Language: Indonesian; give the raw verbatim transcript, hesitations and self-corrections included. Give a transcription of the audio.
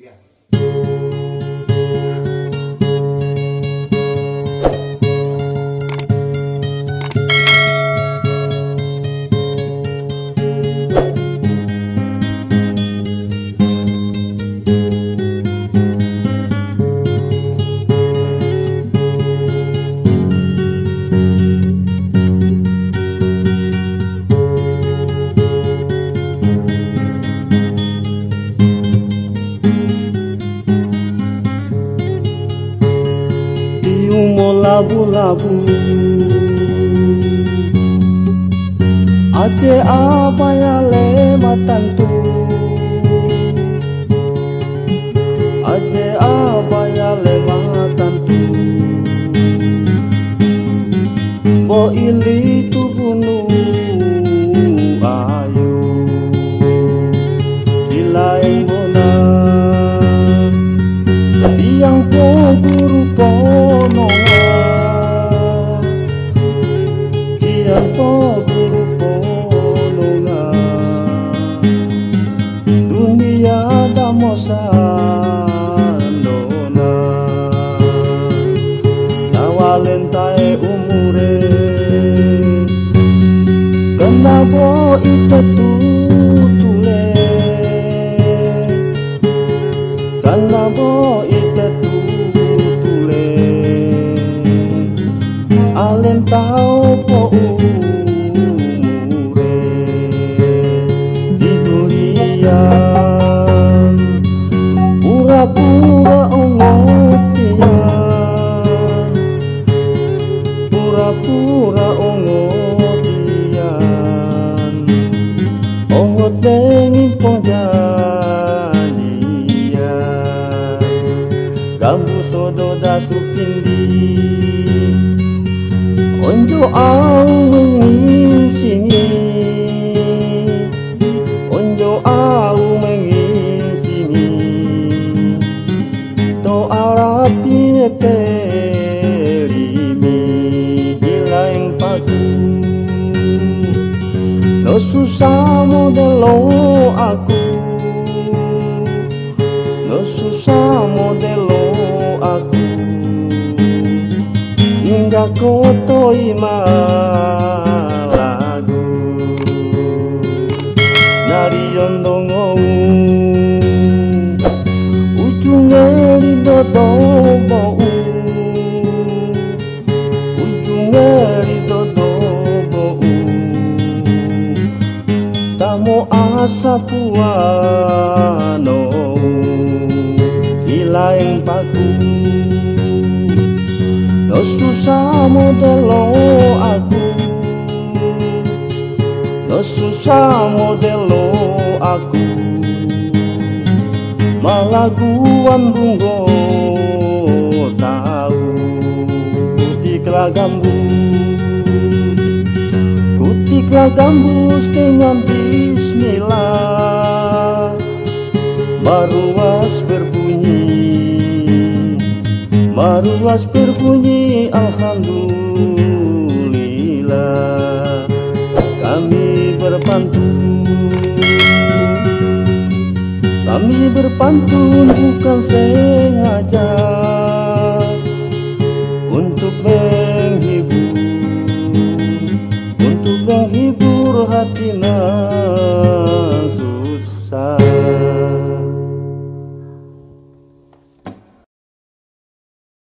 tiga. Labu-labu, ate apayale matantu, ate apayale matantu, bo ili tu bunu ayu, dilai bona, yang poguru pono. Kenapa itu tutule? Kenapa itu tutule? Alen tau po umure di dunia pura-pura ongotia, pura-pura ongotia. Tengi pojania, kamu todo datu pindi, onjo au mengisi, onjo au mengisi, to arapi terimi hilang padu. No susahmu delo aku, no susahmu delo aku, hingga koto imalagu. Nari yondongo ujunge lidodobo, ujunge lidodobo. Tamo asa puano hilaeng paku, no susah modelo aku, no susah modelo aku, malaguan bungo tau di kelagambu. Kutiklah gambus dengan bismillah, maruas berbunyi, maruas berbunyi alhamdulillah. Kami berpantun, kami berpantun bukan sengaja untuk menghibur, menghibur hati.